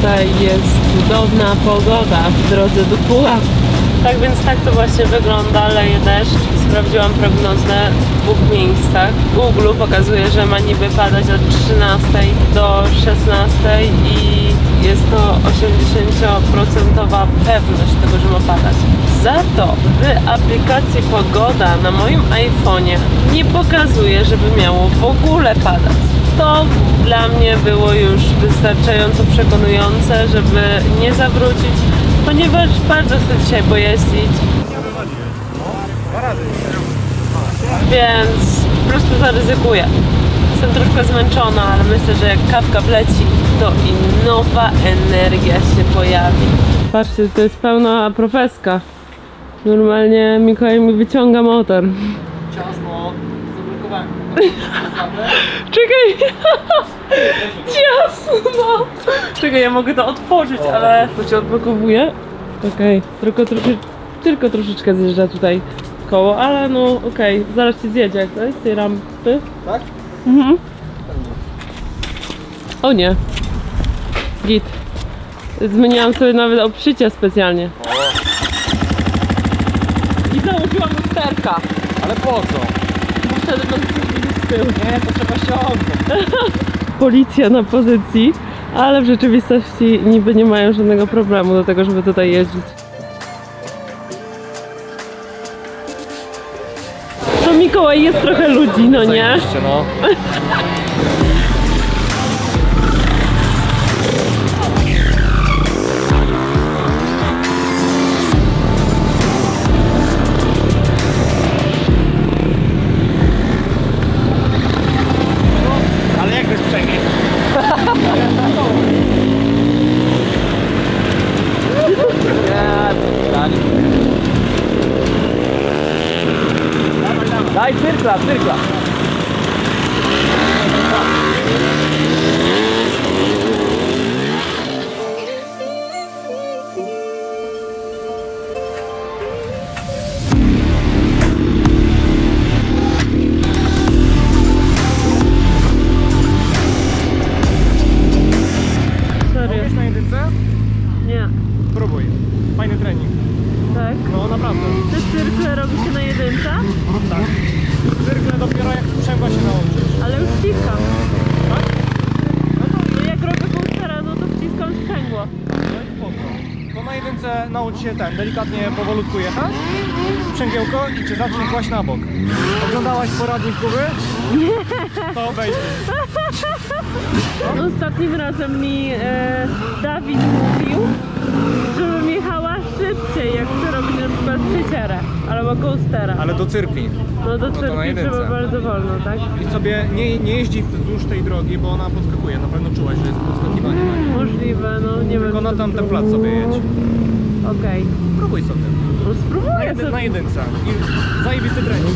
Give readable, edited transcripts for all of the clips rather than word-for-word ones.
Tutaj jest cudowna pogoda w drodze do Puław. Tak więc tak to właśnie wygląda, leje deszcz. Sprawdziłam prognozę w dwóch miejscach. Google pokazuje, że ma niby padać od 13 do 16 i jest to 80% pewność tego, że ma padać. Za to w aplikacji Pogoda na moim iPhone'ie nie pokazuje, żeby miało w ogóle padać. To dla mnie było już wystarczająco przekonujące, żeby nie zawrócić, ponieważ bardzo chcę dzisiaj pojeździć. Więc po prostu zaryzykuję. Jestem troszkę zmęczona, ale myślę, że jak kawka wleci, to i nowa energia się pojawi. Patrzcie, to jest pełna profeska. Normalnie Mikołaj mi wyciąga motor. Ciasno, zablokowałem. Czekaj! Ciasno! Czekaj, ja mogę to otworzyć, ale to się odblokowuje. Okej, tylko troszeczkę zjeżdża tutaj koło, ale no okej, zaraz ci zjedzie jak to jest z tej rampy. Tak? Mhm. O nie. Git. Zmieniłam sobie nawet obszycie specjalnie. I założyłam lusterka. Ale po co? Bo wtedy mam z tyłu. Nie, to trzeba ściągnąć. Policja na pozycji, ale w rzeczywistości niby nie mają żadnego problemu do tego, żeby tutaj jeździć. To Mikołaj, jest trochę ludzi, no nie? Zajebiście, no. Daj, cyrkla. Mogłeś na jedynce? Nie. Próbuj. Fajny trening. Tak? No naprawdę. Te cyrkle robi się na jedynce? Tak. Cyrkle dopiero jak sprzęgła się nauczysz. Ale już wciskam. Tak? No to jak robię półtora, no to wciskam sprzęgło. No i spoko. To na jedynce naucz się ten, delikatnie powolutku jechać. Sprzęgiełko i czy zacznie kłaść na bok. Oglądałaś poradnik Kuby? Nie. To obejrzyj. No? Ostatnim razem mi Dawid mówił, żebym jechała szybciej, jak chcę robić na przykład przyciarę albo coastera. Ale do cyrkli. No do cyrkli trzeba bardzo wolno, tak? I sobie nie jeździ wzdłuż tej drogi, bo ona podskakuje. Na pewno czułaś, że jest podskakiwanie. Możliwe, no nie wiem. Tylko na tamten plac sobie jedź. Okej. Spróbuj sobie. No, spróbuję sobie. Na jedynce. I zajebisty trening.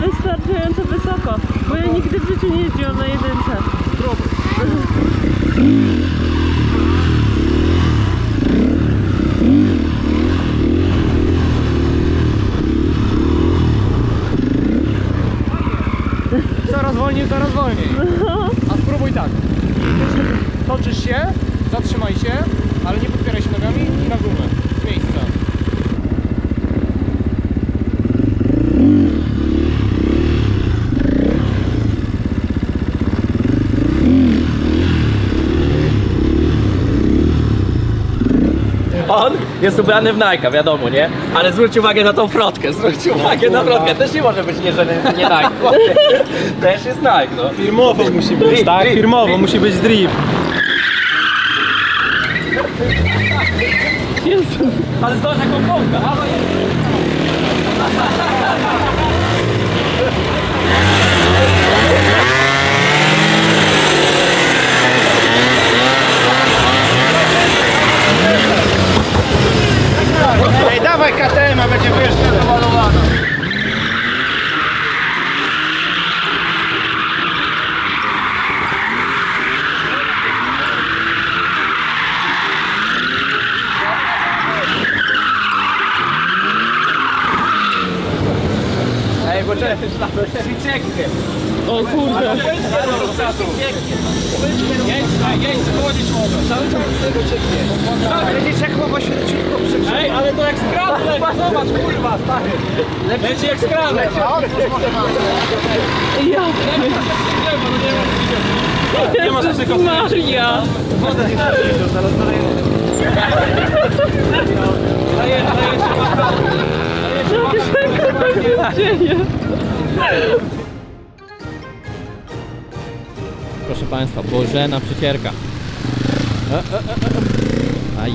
Wystarczająco wysoko, bo ja nigdy w życiu nie jeździłam na jedynce. Coraz wolniej. A spróbuj tak. Toczysz się, zatrzymaj się, ale nie podpieraj się nogami i na gumę. Z miejsca. On jest ubrany w Nike'a, wiadomo, nie? Ale zwróć uwagę na tą frotkę, Też nie może być nie Nike. Też jest Nike, no. Firmowo musi być, drip, tak? Firmowo musi być drip. Jezu. Ale zobacz jaką połkę, ale jest. O kurde! Jedź, chodzić mogę. Cały czas tego cieknie. Ale nie ciekło, bo się ciutko przykrzykło. Ej, ale to jak skradł leci. Zobacz, kurwa, stary. Leci jak skradł. Nie ma rzeczy kosztów. Maria! Wodę nie zaraz zaleję. Proszę Państwa, Bożena przycierka. Aj,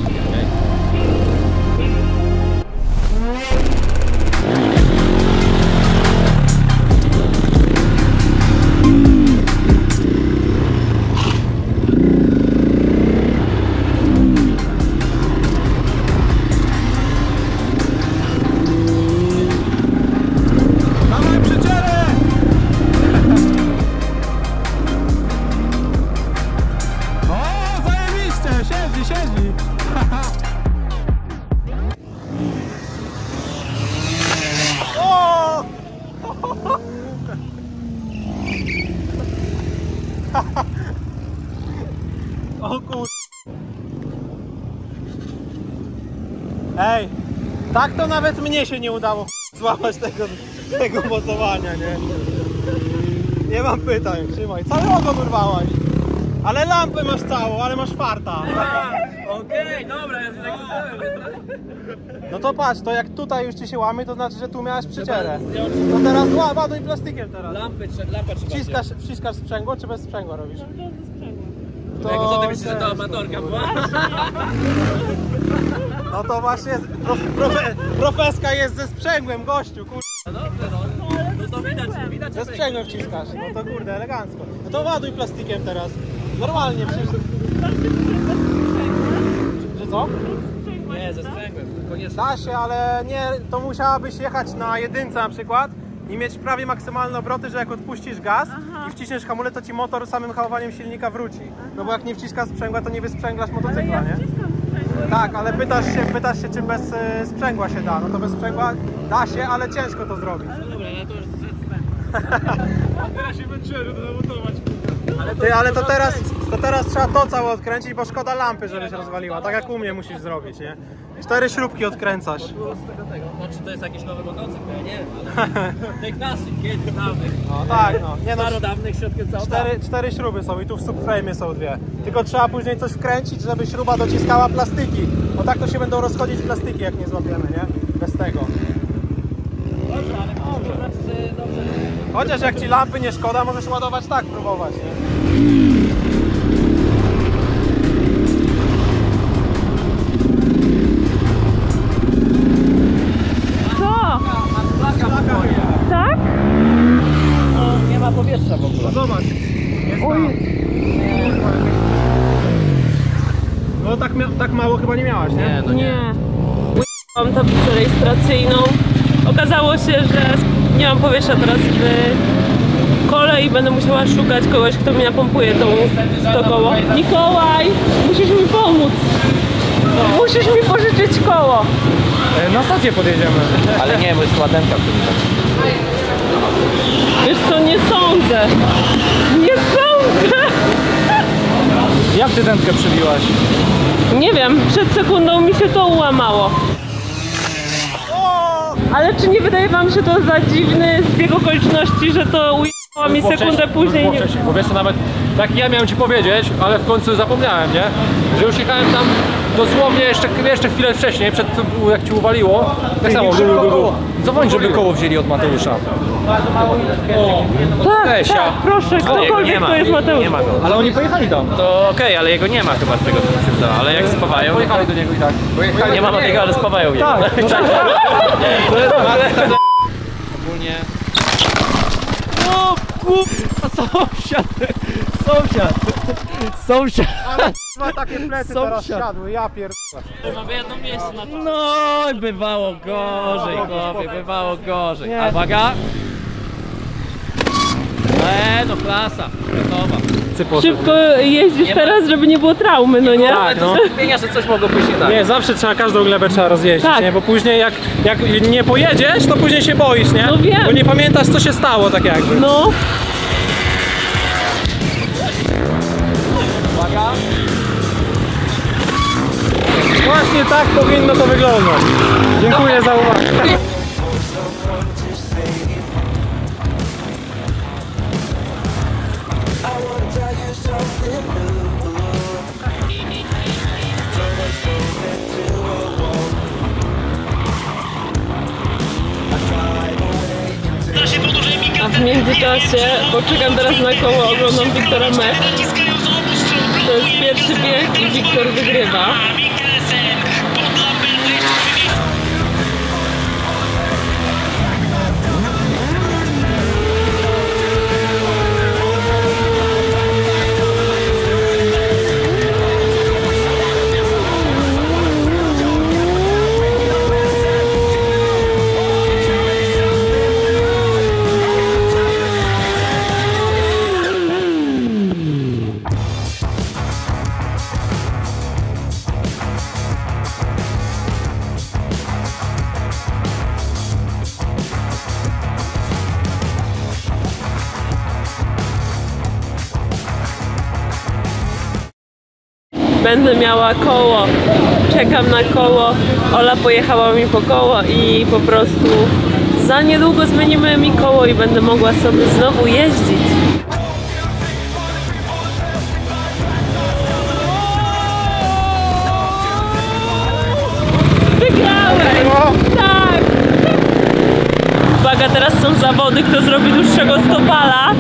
o kur... Ej, tak to nawet mnie się nie udało złapać tego mocowania, nie? Nie mam pytań, trzymaj, całego urwałaś. Ale lampę masz całą, ale masz farta. Okej, dobra, ja się tak ustawiam. No to patrz, to jak tutaj już ci się łamie, to znaczy, że tu miałeś przycierę. To teraz ładuj plastikiem teraz. Lampę trzeba. Wciskasz sprzęgło, czy bez sprzęgła robisz? To jak co ty myślisz, że to amatorka była? No to właśnie jest, profeska jest ze sprzęgłem, gościu, kur... No dobrze, no to widać. Ze sprzęgłem wciskasz, no to kurde, elegancko. No to ładuj plastikiem teraz. Normalnie przecież... Że co? Nie, ze sprzęgłem, koniecznie. Da się, ale nie, to musiałabyś jechać na jedynce na przykład i mieć prawie maksymalne obroty, że jak odpuścisz gaz i wciśniesz hamulec, to ci motor samym hamowaniem silnika wróci. No bo jak nie wciskasz sprzęgła, to nie wysprzęglasz motocykla, nie? Tak, ale pytasz się, czy bez sprzęgła się da. No to bez sprzęgła da się, ale ciężko to zrobić. Ale dobra, ja to już zespę. A teraz się będzie zamontować. Ty, ale to teraz trzeba to całe odkręcić, bo szkoda lampy, żeby się rozwaliła. Tak jak u mnie musisz zrobić, nie? 4 śrubki odkręcasz. No czy to jest jakiś nowy motocykl? Ja nie wiem, ale tych naszych, kiedyś dawnych. No tak, no. Nie, no starodawnych środków całego. 4 śruby są i tu w subframe są 2. Tylko trzeba później coś wkręcić, żeby śruba dociskała plastiki. Bo tak to się będą rozchodzić plastiki, jak nie złapiemy, nie? Bez tego. Dobrze, ale to znaczy, że dobrze. Chociaż jak ci lampy nie szkoda, możesz ładować tak, próbować, nie? Powietrza w ogóle. Zobacz. No tak mało chyba nie miałaś, nie? Nie, no nie. Mam tablicę rejestracyjną. Okazało się, że nie mam powietrza teraz w kole i będę musiała szukać kogoś, kto mi napompuje to koło. Mikołaj, musisz mi pomóc. No. Musisz mi pożyczyć koło. Na stację podjedziemy. Ale nie, bo jest ładenka w tym. Wiesz co, nie sądzę! Nie sądzę! Jak ty dętkę przebiłaś? Nie wiem, przed sekundą mi się to ułamało. Ale czy nie wydaje wam się to za dziwny zbieg okoliczności, że to ujęło mi sekundę później? Bo wiesz co, nawet tak ja miałem ci powiedzieć, ale w końcu zapomniałem, nie? Że już jechałem tam dosłownie jeszcze chwilę wcześniej, przed tym jak ci uwaliło. Tak samo, dzwoń, żeby koło wzięli od Mateusza. Bardzo mało tak, proszę, ktokolwiek to jest Mateusz. Nie ma go. Ale oni pojechali tam. To okej, ale jego nie ma chyba z tego, co się udało. Ale jak spawają... Pojechali do niego i tak. Nie ma Matego, ale spawają jego. Tak. Ogólnie... O kurwa, sąsiad. Ale dwa takie plecy teraz siadły, ja pierdolę. Mamy jedno miejsce na to. No i bywało gorzej, chłopie, bywało gorzej. A uwaga. No klasa, gotowa. prędce poszedł. Szybko jeździsz teraz, żeby nie było traumy, no nie? Tak, no. Skupienia, że coś mogło pójść i tak. Nie, zawsze trzeba, każdą glebę trzeba rozjeździć, tak. Nie? Bo później jak nie pojedziesz, to później się boisz, nie? No wiem. Bo nie pamiętasz, co się stało, tak jakby. No. Uwaga. Właśnie tak powinno to wyglądać. Dziękuję za uwagę. A w międzyczasie poczekam teraz na koło, oglądam Wiktora Mech. To jest pierwszy bieg i Wiktor wygrywa. Będę miała koło, czekam na koło, Ola pojechała mi po koło i po prostu za niedługo zmienimy mi koło i będę mogła sobie znowu jeździć. Wygrałem! Tak! Uwaga, teraz są zawody, kto zrobi dłuższego stopala.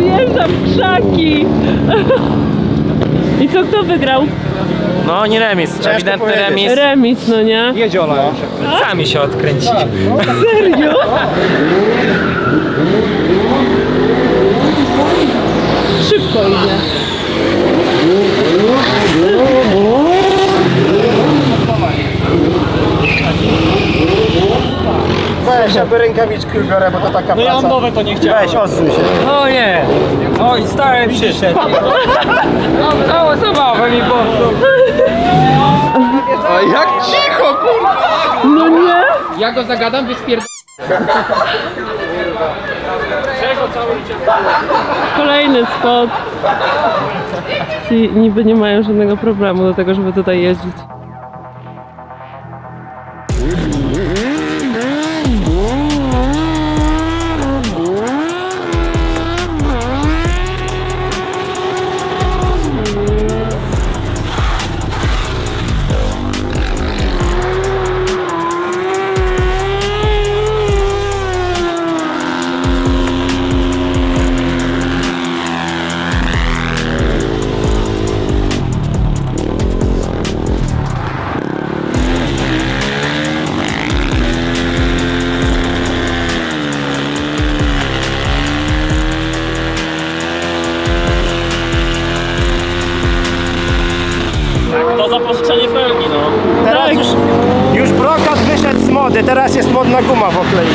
Wjeżdżam w krzaki. I co, kto wygrał? No nie remis, czy ewidentny remis. Remis, no nie? Jedzie Ola. No. Sami się odkręcili. No. Serio? Szybko idzie. Weź, aby rękawiczki ubiorę, bo to taka praca. No ja mam nowe, to nie chciałem. Weź, odsuń się. O nie! Oj, stary przyszedł. No, całą zabawę mi poszło. A jak cicho, kurwa! No nie! Ja go zagadam, wyspierdolę. Kolejny spot. Ci niby nie mają żadnego problemu do tego, żeby tutaj jeździć. Teraz jest modna guma w okleinie.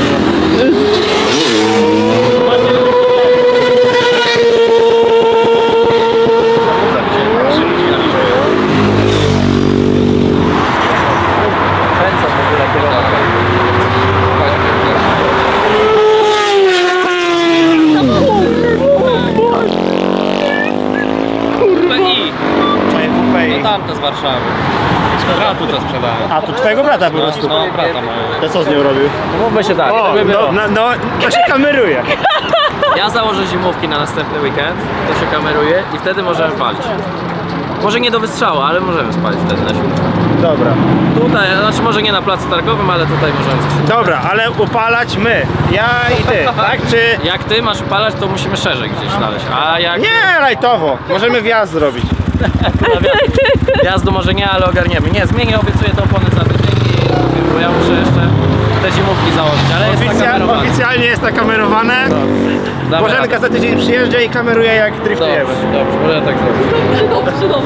No tamto z Warszawy. Bratu to sprzedałem. A, to twojego brata po prostu? No, brata mojego. To co z nią robił? Mówmy się tak. O, no, to się kameruje. Ja założę zimówki na następny weekend, to się kameruje i wtedy możemy palić. Może nie do wystrzału, ale możemy spalić wtedy na siłce. Dobra. Tutaj, znaczy może nie na placu targowym, ale tutaj możemy coś. Dobra, ale upalać my. Ja i ty, tak? Czy... Jak ty masz upalać, to musimy szerzej gdzieś znaleźć. A jak... Nie, rajtowo. Możemy wjazd zrobić. Jazdu może nie, ale ogarniemy. Nie, zmienię, obiecuję te opony za tydzień i bo ja muszę jeszcze te zimówki założyć, ale jest nakamerowane. Oficjalnie jest nakamerowane. Bożenka za tydzień przyjeżdża i kameruje, jak driftujemy. Dobrze, może tak zrobić. Dobrze.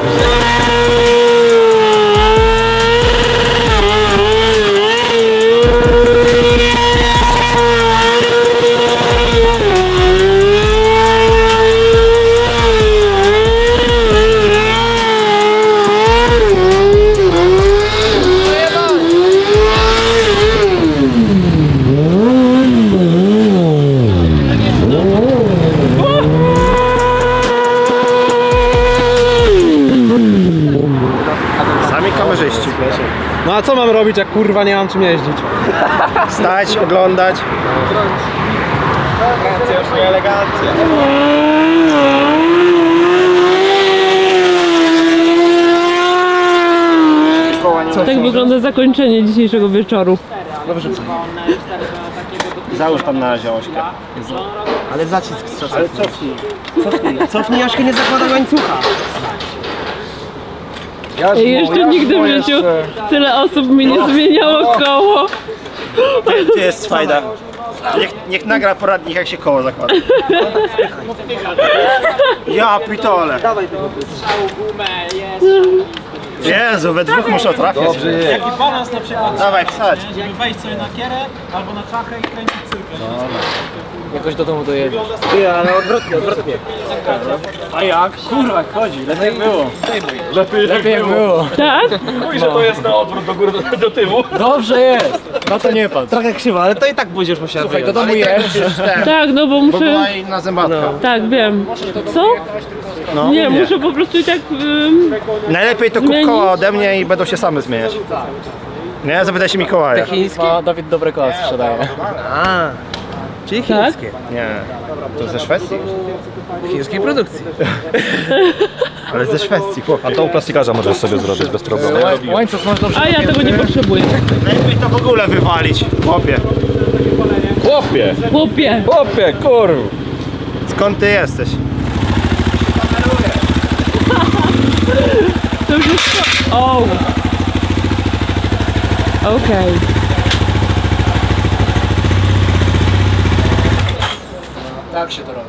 No a co mam robić, jak kurwa nie mam czym jeździć? Stać, oglądać. Elegancja, już nie elegancja. Tak wygląda zakończenie dzisiejszego wieczoru. Dobrze. Załóż tam na razie Ośkę. Ale zacisk z czasem. Ale cofnij. Cofnij, Ośkę, nie zakłada łańcucha. Jeszcze nigdy w życiu tyle osób mi nie zmieniało koło. Gdzie jest fajda? Niech nagra poradnik, jak się koło zakłada. Ja pitole. Jezu, we dwóch muszę trafić. Jaki balans na przykład. Dawaj, wsadź. Jak wejść sobie na kierę albo na czachę i kręcić cyrkę. Jakoś do domu dojedziesz. Nie, ale odwrotnie, odwrotnie. A jak? Kurwa, chodzi. Lepiej było. Lepiej było. Tak? Mówi, że to jest na odwrót do góry, do tyłu. Dobrze jest. No to nie patrz. Trochę krzywa, ale to i tak będziesz musiał. Słuchaj, do domu jedziesz. Tak, no bo muszę... Bo była i na zębatkę. Tak, wiem. Co? No, nie, muszę po prostu i tak... Najlepiej to kup koła ode mnie i będą się same zmieniać. Nie? Zapytaj się Mikołaja. Te chińskie? Dawid dobre koła sprzedaje. Czyli chińskie? Tak? Nie, to ze Szwecji. Chińskiej produkcji. Ale ze Szwecji, chłopie. A to u plastikarza możesz sobie zrobić bez problemu. A ja tego nie potrzebuję. Najlepiej to w ogóle wywalić, chłopie. Chłopie! Chłopie! Chłopie, kurwa! Skąd ty jesteś? To już jest... O! Okej. Tak się to robi.